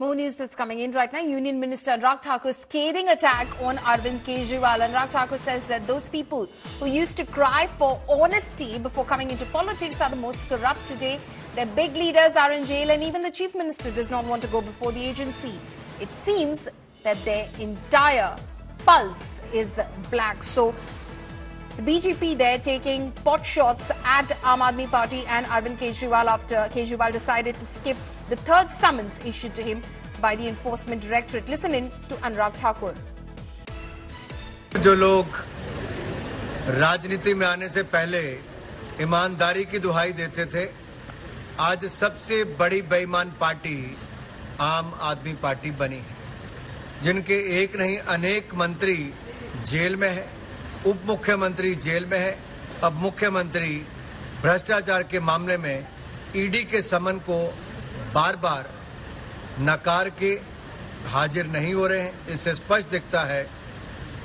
More news that's coming in right now. Union Minister Anurag Thakur's scathing attack on Arvind Kejriwal. Anurag Thakur says that those people who used to cry for honesty before coming into politics are the most corrupt today. Their big leaders are in jail and even the chief minister does not want to go before the agency. It seems that their entire pulse is black. So the BJP there taking pot shots at Aam Aadmi Party and Arvind Kejriwal after Kejriwal decided to skip the third summons issued to him by the Enforcement Directorate. Listen in to Anurag Thakur. जो लोग राजनीति में आने से पहले ईमानदारी की दुहाई देते थे, आज सबसे बड़ी बेईमान पार्टी आम आदमी पार्टी बनी है, जिनके एक नहीं अनेक मंत्री जेल में है, उप मुख्यमंत्री जेल में है, अब मुख्यमंत्री भ्रष्टाचार के मामले में ईडी के समन को बार बार नकार के हाजिर नहीं हो रहे हैं। इससे स्पष्ट दिखता है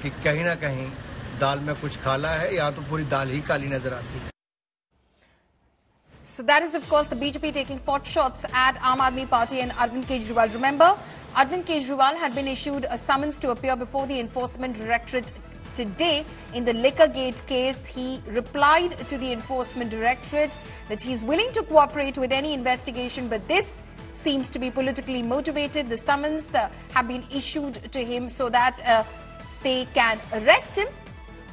कि कहीं ना कहीं दाल में कुछ काला है, या तो पूरी दाल ही काली नजर आती है। So that is, of course, the BJP taking pot shots at Aam Aadmi Party and Arvind Kejriwal. Remember, Arvind Kejriwal had been issued a summons to appear before the Enforcement Directorate today in the Liquorgate case. He replied to the Enforcement Directorate that he is willing to cooperate with any investigation, but this seems to be politically motivated. The summons have been issued to him so that they can arrest him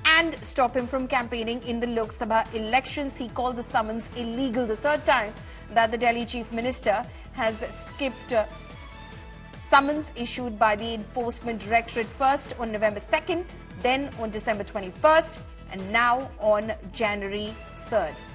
and stop him from campaigning in the Lok Sabha elections. He called the summons illegal, the third time that the Delhi Chief Minister has skipped summons issued by the Enforcement Directorate, first on November 2nd, then on December 21st, and now on January 3rd.